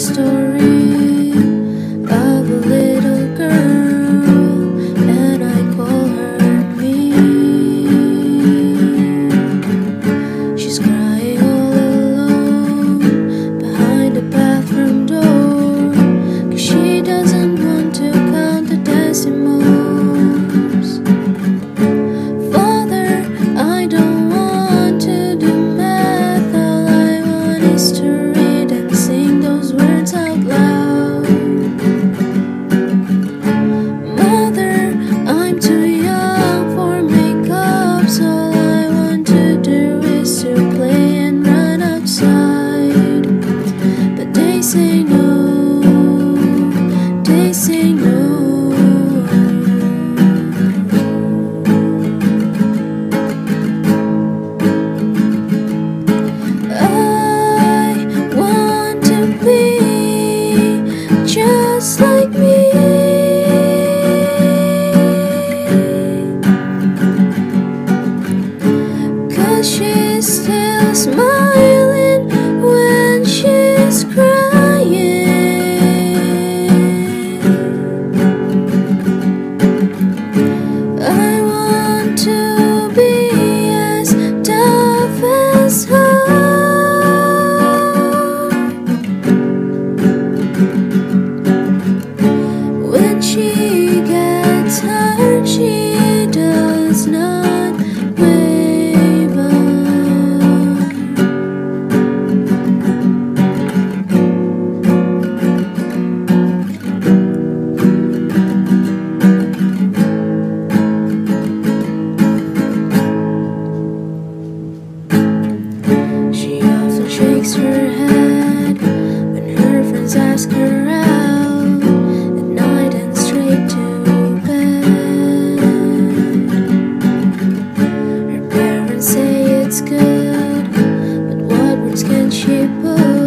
story of a little girl, and I call her me. She's crying all alone behind the bathroom door, 'cause she doesn't want to count the decimals. Father, I don't want to do math, all I want is to smiling when she's crying. I want to be as tough as her. When she gets hurt, she does not shakes her head when her friends ask her out at night and straight to bed. Her parents say it's good, but what words can she put?